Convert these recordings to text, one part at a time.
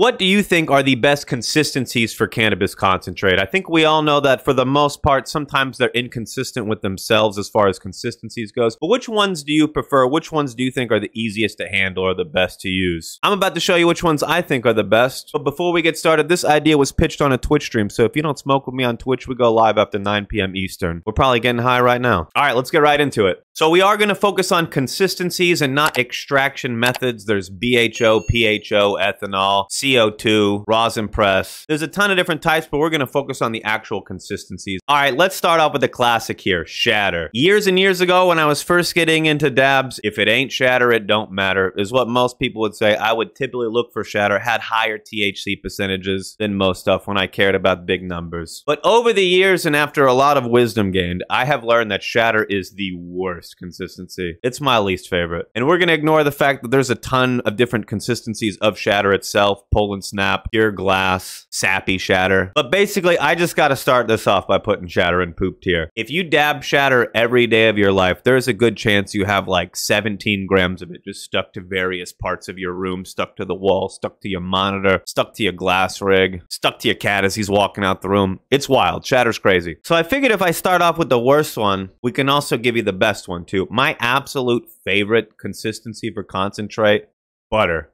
What do you think are the best consistencies for cannabis concentrate? I think we all know that for the most part, sometimes they're inconsistent with themselves as far as consistencies goes. But which ones do you prefer? Which ones do you think are the easiest to handle or the best to use? I'm about to show you which ones I think are the best. But before we get started, this idea was pitched on a Twitch stream. So if you don't smoke with me on Twitch, we go live after 9 p.m. Eastern. We're probably getting high right now. All right, let's get right into it. So we are going to focus on consistencies and not extraction methods. There's BHO, PHO, ethanol, CO2, rosin press. There's a ton of different types, but we're going to focus on the actual consistencies. All right, let's start off with the classic here, shatter. Years and years ago when I was first getting into dabs, if it ain't shatter, it don't matter, is what most people would say. I would typically look for shatter, had higher THC percentages than most stuff when I cared about big numbers. But over the years and after a lot of wisdom gained, I have learned that shatter is the worst consistency. It's my least favorite. And we're going to ignore the fact that there's a ton of different consistencies of shatter itself. Pull and snap, pure glass, sappy shatter. But basically, I just got to start this off by putting shatter in poop tier. If you dab shatter every day of your life, there's a good chance you have like 17 grams of it just stuck to various parts of your room, stuck to the wall, stuck to your monitor, stuck to your glass rig, stuck to your cat as he's walking out the room. It's wild. Shatter's crazy. So I figured if I start off with the worst one, we can also give you the best one too. My absolute favorite consistency for concentrate, butter.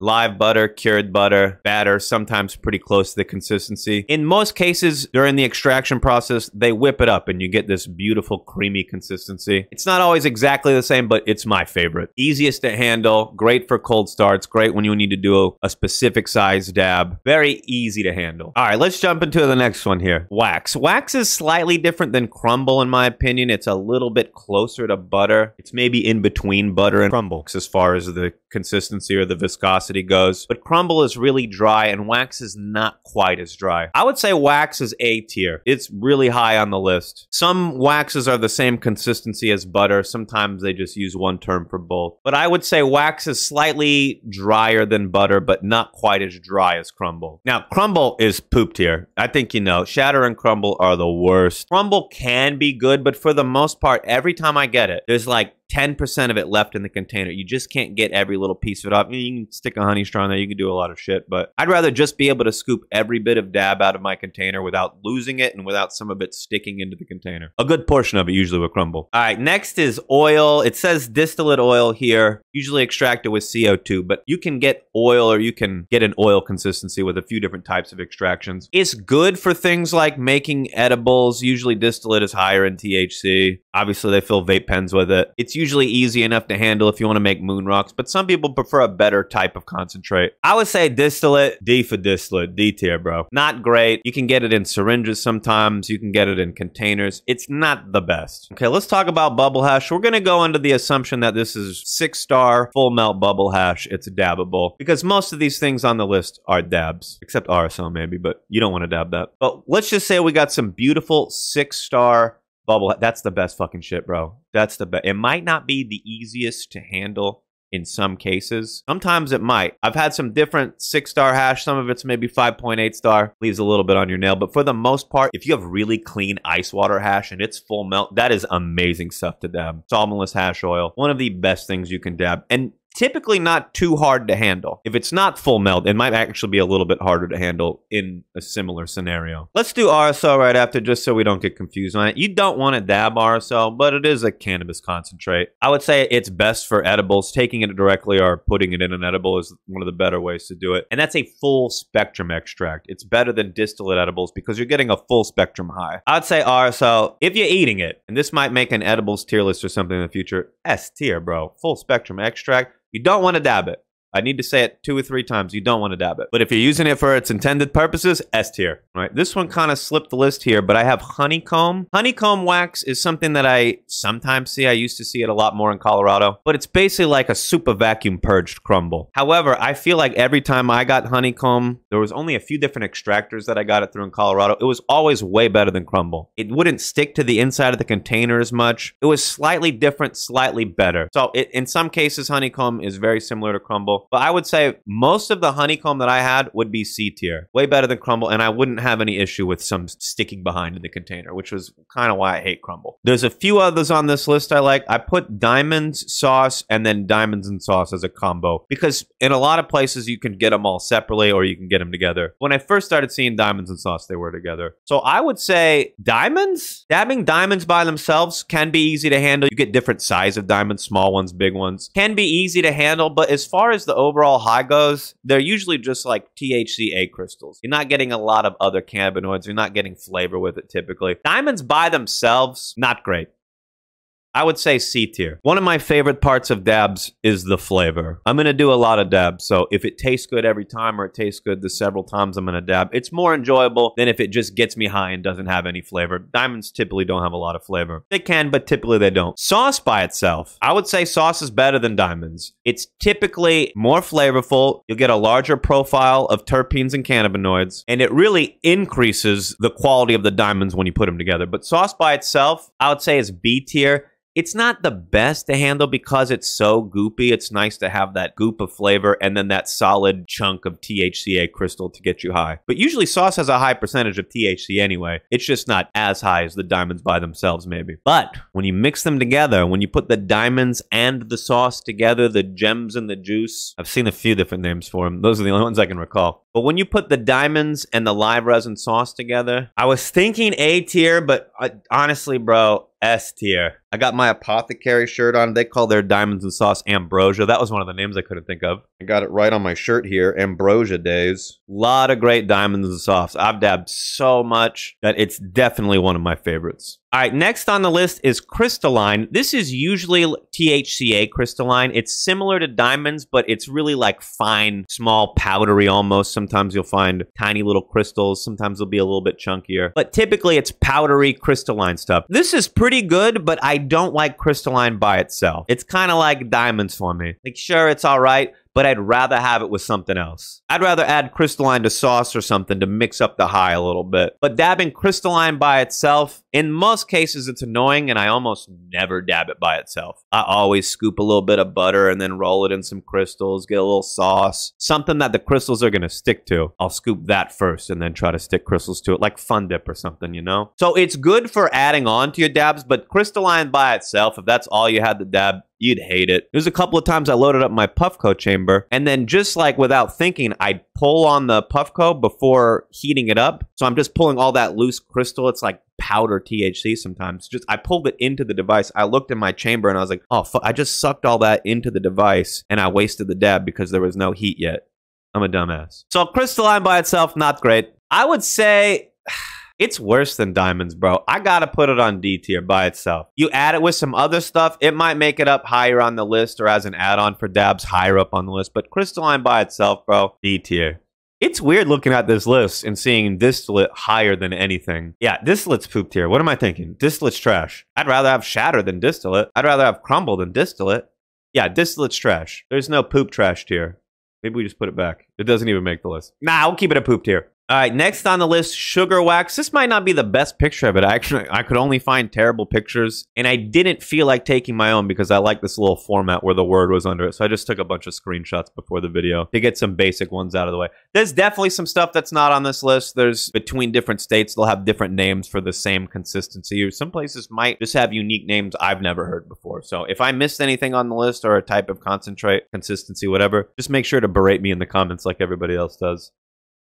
Live butter, cured butter, batter, sometimes pretty close to the consistency. In most cases, during the extraction process, they whip it up and you get this beautiful, creamy consistency. It's not always exactly the same, but it's my favorite. Easiest to handle, great for cold starts, great when you need to do a specific size dab. Very easy to handle. All right, let's jump into the next one here. Wax. Wax is slightly different than crumble, in my opinion. It's a little bit closer to butter. It's maybe in between butter and crumble as far as the consistency or the viscosity goes, but crumble is really dry and wax is not quite as dry. I would say wax is A tier. It's really high on the list. Some waxes are the same consistency as butter. Sometimes they just use one term for both. But I would say wax is slightly drier than butter, but not quite as dry as crumble. Now, crumble is poop tier. I think you know. Shatter and crumble are the worst. Crumble can be good, but for the most part, every time I get it, there's like 10% of it left in the container. You just can't get every little piece of it up. You can stick a honey straw in there. You can do a lot of shit, but I'd rather just be able to scoop every bit of dab out of my container without losing it and without some of it sticking into the container. A good portion of it usually will crumble. All right, next is oil. It says distillate oil here, usually extracted with CO2, but you can get oil or you can get an oil consistency with a few different types of extractions. It's good for things like making edibles. Usually distillate is higher in THC. Obviously, they fill vape pens with it. It's usually easy enough to handle if you want to make moon rocks, but some people prefer a better type of concentrate. I would say distillate, D for distillate, D tier, bro. Not great. You can get it in syringes sometimes. You can get it in containers. It's not the best. Okay, let's talk about bubble hash. We're going to go under the assumption that this is 6-star full melt bubble hash. It's dabbable because most of these things on the list are dabs, except RSO maybe, but you don't want to dab that. But let's just say we got some beautiful 6-star bubble. That's the best fucking shit, bro. That's the best. It might not be the easiest to handle in some cases. Sometimes it might. I've had some different 6-star hash. Some of it's maybe 5.8 star. Leaves a little bit on your nail. But for the most part, if you have really clean ice water hash and it's full melt, that is amazing stuff to dab. Solventless hash oil. One of the best things you can dab. And typically not too hard to handle. If it's not full melt, it might actually be a little bit harder to handle in a similar scenario. Let's do RSO right after just so we don't get confused on it. You don't want to dab RSO, but it is a cannabis concentrate. I would say it's best for edibles. Taking it directly or putting it in an edible is one of the better ways to do it. And that's a full spectrum extract. It's better than distillate edibles because you're getting a full spectrum high. I'd say RSO, if you're eating it, and this might make an edibles tier list or something in the future, S tier, bro. Full spectrum extract. You don't want to dab it. I need to say it 2 or 3 times. You don't want to dab it. But if you're using it for its intended purposes, S tier. All right. This one kind of slipped the list here, but I have honeycomb. Honeycomb wax is something that I sometimes see. I used to see it a lot more in Colorado, but it's basically like a super vacuum purged crumble. However, I feel like every time I got honeycomb, there was only a few different extractors that I got it through in Colorado. It was always way better than crumble. It wouldn't stick to the inside of the container as much. It was slightly different, slightly better. So in some cases, honeycomb is very similar to crumble. Crumble. But I would say most of the honeycomb that I had would be C tier. Way better than Crumble, and I wouldn't have any issue with some sticking behind in the container, which was kind of why I hate Crumble. There's a few others on this list I like. I put Diamonds, Sauce, and then Diamonds and Sauce as a combo, because in a lot of places you can get them all separately or you can get them together. When I first started seeing Diamonds and Sauce, they were together. So I would say Diamonds? Dabbing Diamonds by themselves can be easy to handle. You get different size of diamonds, small ones, big ones. Can be easy to handle, but as far as the overall high goes, they're usually just like THCA crystals. You're not getting a lot of other cannabinoids. You're not getting flavor with it typically. Diamonds by themselves, not great. I would say C tier. One of my favorite parts of dabs is the flavor. I'm going to do a lot of dabs, so if it tastes good every time or it tastes good the several times I'm going to dab, it's more enjoyable than if it just gets me high and doesn't have any flavor. Diamonds typically don't have a lot of flavor. They can, but typically they don't. Sauce by itself, I would say sauce is better than diamonds. It's typically more flavorful. You'll get a larger profile of terpenes and cannabinoids, and it really increases the quality of the diamonds when you put them together. But sauce by itself, I would say is B tier. It's not the best to handle because it's so goopy. It's nice to have that goop of flavor and then that solid chunk of THCA crystal to get you high. But usually sauce has a high percentage of THC anyway. It's just not as high as the diamonds by themselves maybe. But when you mix them together, when you put the diamonds and the sauce together, the gems and the juice, I've seen a few different names for them. Those are the only ones I can recall. But when you put the diamonds and the live resin sauce together, I was thinking A tier, but honestly, bro, S tier. I got my Apothecary shirt on. They call their diamonds and sauce Ambrosia. That was one of the names I couldn't think of. I got it right on my shirt here. Ambrosia days. A lot of great diamonds and sauce. I've dabbed so much that it's definitely one of my favorites. All right, next on the list is crystalline. This is usually THCA crystalline. It's similar to diamonds, but it's really like fine, small, powdery almost. Sometimes you'll find tiny little crystals. Sometimes they'll be a little bit chunkier. But typically it's powdery crystalline stuff. This is pretty good, but I don't like crystalline by itself. It's kind of like diamonds for me. Like, sure, it's all right, but I'd rather have it with something else. I'd rather add crystalline to sauce or something to mix up the high a little bit. But dabbing crystalline by itself, in most cases, it's annoying, and I almost never dab it by itself. I always scoop a little bit of butter and then roll it in some crystals, get a little sauce, something that the crystals are gonna stick to. I'll scoop that first and then try to stick crystals to it, like Fun Dip or something, you know? So it's good for adding on to your dabs, but crystalline by itself, if that's all you had to dab, you'd hate it. There's a couple of times I loaded up my Puffco chamber, and then just like without thinking, I'd pull on the Puffco before heating it up. So I'm just pulling all that loose crystal. It's like powder THC sometimes. Just I pulled it into the device. I looked in my chamber and I was like, oh, fuck, I just sucked all that into the device and I wasted the dab because there was no heat yet. I'm a dumbass. So crystalline by itself, not great. I would say it's worse than diamonds, bro. I gotta put it on D tier by itself. You add it with some other stuff, it might make it up higher on the list or as an add-on for dabs higher up on the list, but crystalline by itself, bro, D tier. It's weird looking at this list and seeing distillate higher than anything. Yeah, distillate's poop tier. What am I thinking? Distillate's trash. I'd rather have shatter than distillate. I'd rather have crumble than distillate. Yeah, distillate's trash. There's no poop trash tier. Maybe we just put it back. It doesn't even make the list. Nah, we'll keep it a poop tier. All right, next on the list, sugar wax. This might not be the best picture of it. Actually, I could only find terrible pictures, and I didn't feel like taking my own because I like this little format where the word was under it. So I just took a bunch of screenshots before the video to get some basic ones out of the way. There's definitely some stuff that's not on this list. There's between different states, they'll have different names for the same consistency. Some places might just have unique names I've never heard before. So if I missed anything on the list or a type of concentrate, consistency, whatever, just make sure to berate me in the comments like everybody else does.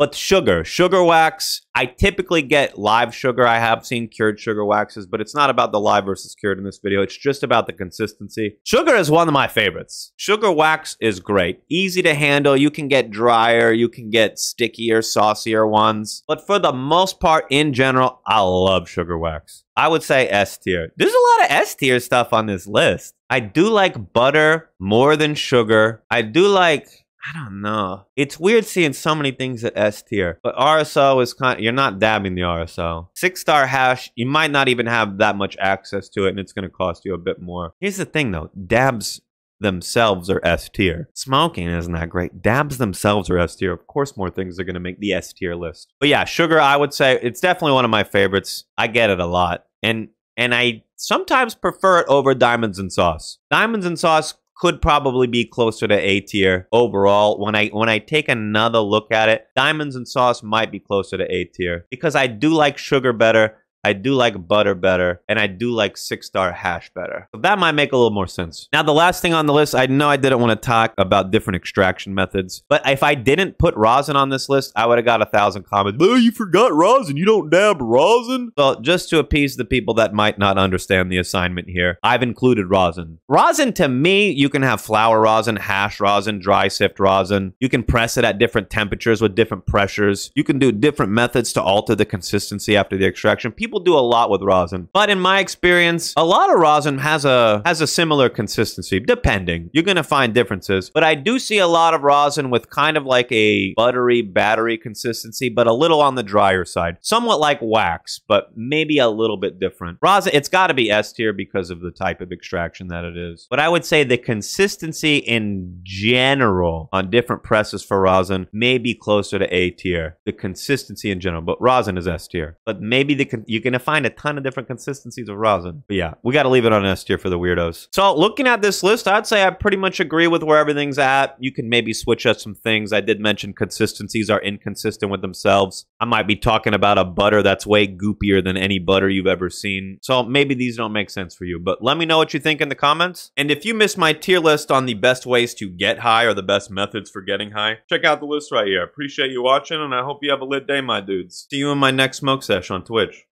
But sugar wax, I typically get live sugar. I have seen cured sugar waxes, but it's not about the live versus cured in this video. It's just about the consistency. Sugar is one of my favorites. Sugar wax is great. Easy to handle. You can get drier. You can get stickier, saucier ones. But for the most part, in general, I love sugar wax. I would say S tier. There's a lot of S tier stuff on this list. I do like butter more than sugar. I do like, I don't know. It's weird seeing so many things at S tier, but RSO is kind of, you're not dabbing the RSO. 6-star hash, you might not even have that much access to it, and it's going to cost you a bit more. Here's the thing though, dabs themselves are S tier. Smoking isn't that great. Dabs themselves are S tier. Of course, more things are going to make the S tier list. But yeah, sugar, I would say it's definitely one of my favorites. I get it a lot, and I sometimes prefer it over diamonds and sauce. Diamonds and sauce could probably be closer to A tier overall. When I take another look at it, Diamonds and Sauce might be closer to A tier because I do like sugar better. I do like butter better, and I do like 6-star hash better. So that might make a little more sense. Now, the last thing on the list, I know I didn't want to talk about different extraction methods, but if I didn't put rosin on this list, I would have got 1,000 comments. Oh, you forgot rosin. You don't dab rosin? Well, just to appease the people that might not understand the assignment here, I've included rosin. Rosin, to me, you can have flour rosin, hash rosin, dry sift rosin. You can press it at different temperatures with different pressures. You can do different methods to alter the consistency after the extraction. People do a lot with rosin, but in my experience, a lot of rosin has a similar consistency, depending. You're gonna find differences, but I do see a lot of rosin with kind of like a buttery, battery consistency, but a little on the drier side, somewhat like wax, but maybe a little bit different. Rosin, it's got to be S tier because of the type of extraction that it is, but I would say the consistency in general on different presses for rosin may be closer to A tier. The consistency in general, but rosin is S tier, but maybe you're going to find a ton of different consistencies of rosin. But yeah, we got to leave it on S tier for the weirdos. So looking at this list, I'd say I pretty much agree with where everything's at. You can maybe switch up some things. I did mention consistencies are inconsistent with themselves. I might be talking about a butter that's way goopier than any butter you've ever seen. So maybe these don't make sense for you, but let me know what you think in the comments. And if you missed my tier list on the best ways to get high or the best methods for getting high, check out the list right here. I appreciate you watching, and I hope you have a lit day, my dudes. See you in my next smoke sesh on Twitch.